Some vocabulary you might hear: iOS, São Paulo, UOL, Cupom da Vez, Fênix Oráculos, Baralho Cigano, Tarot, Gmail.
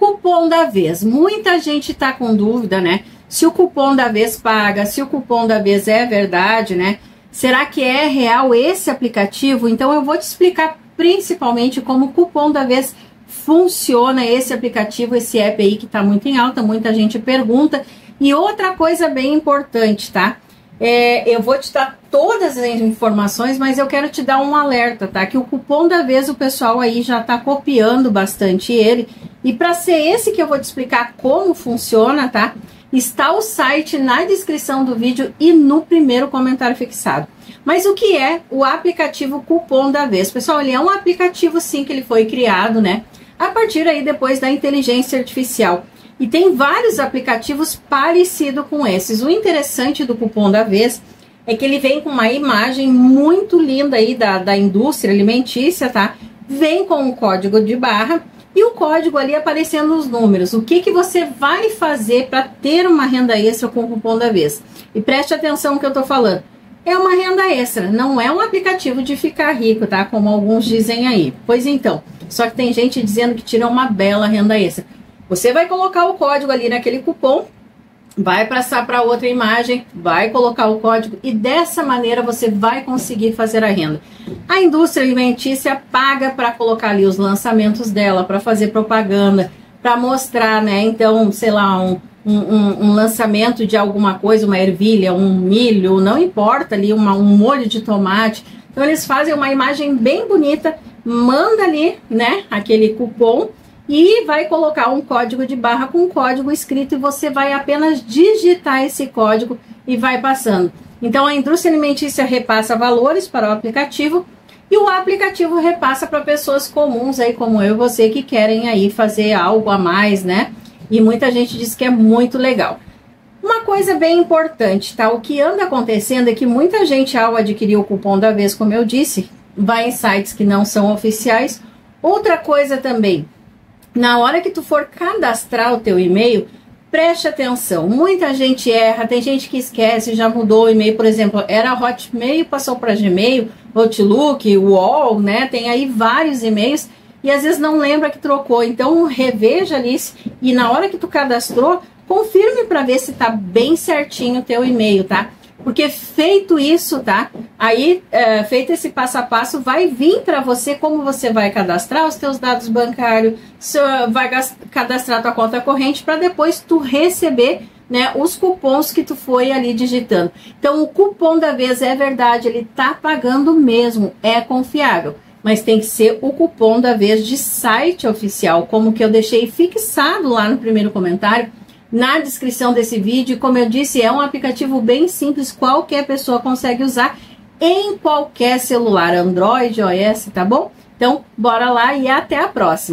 Cupom da vez. Muita gente tá com dúvida, né? Se o cupom da vez paga, se o cupom da vez é verdade, né? Será que é real esse aplicativo? Então eu vou te explicar principalmente como o cupom da vez funciona, esse aplicativo, esse app aí que tá muito em alta, muita gente pergunta. E outra coisa bem importante, tá? Eu vou te dar todas as informações, mas eu quero te dar um alerta, tá? Que o cupom da vez o pessoal aí já tá copiando bastante ele. E para ser esse que eu vou te explicar como funciona, tá? Está o site na descrição do vídeo e no primeiro comentário fixado. Mas o que é o aplicativo Cupom da Vez? Pessoal, ele é um aplicativo sim que ele foi criado, né? A partir aí depois da inteligência artificial. E tem vários aplicativos parecidos com esses. O interessante do Cupom da Vez é que ele vem com uma imagem muito linda aí da indústria alimentícia, tá? Vem com um código de barra. E o código ali aparecendo nos números. O que você vai fazer para ter uma renda extra com o cupom da vez? E preste atenção no que eu tô falando. É uma renda extra, não é um aplicativo de ficar rico, tá? Como alguns dizem aí. Pois então, só que tem gente dizendo que tira uma bela renda extra. Você vai colocar o código ali naquele cupom, vai passar para outra imagem, vai colocar o código e dessa maneira você vai conseguir fazer a renda. A indústria alimentícia paga para colocar ali os lançamentos dela, para fazer propaganda, para mostrar, né? Então, sei lá, um lançamento de alguma coisa, uma ervilha, um milho, não importa ali, um molho de tomate. Então, eles fazem uma imagem bem bonita, manda ali, né, aquele cupom, e vai colocar um código de barra com um código escrito e você vai apenas digitar esse código e vai passando. Então a indústria alimentícia repassa valores para o aplicativo e o aplicativo repassa para pessoas comuns aí como eu e você que querem aí fazer algo a mais, né? E muita gente diz que é muito legal. Uma coisa bem importante, tá? O que anda acontecendo é que muita gente ao adquirir o cupom da vez, como eu disse, vai em sites que não são oficiais. Outra coisa também, na hora que tu for cadastrar o teu e-mail, preste atenção. Muita gente erra, tem gente que esquece, já mudou o e-mail, por exemplo, era Hotmail, passou para Gmail, Outlook, UOL, né? Tem aí vários e-mails e às vezes não lembra que trocou. Então, reveja nisso e na hora que tu cadastrou, confirme para ver se tá bem certinho o teu e-mail, tá? Porque feito isso, tá? Aí, feito esse passo a passo, vai vir para você como você vai cadastrar os teus dados bancários, vai cadastrar tua conta corrente para depois tu receber, né, os cupons que tu foi ali digitando. Então, o cupom da vez é verdade, ele tá pagando mesmo, é confiável. Mas tem que ser o cupom da vez de site oficial, como que eu deixei fixado lá no primeiro comentário, na descrição desse vídeo. Como eu disse, é um aplicativo bem simples, qualquer pessoa consegue usar em qualquer celular, Android, iOS, tá bom? Então, bora lá e até a próxima!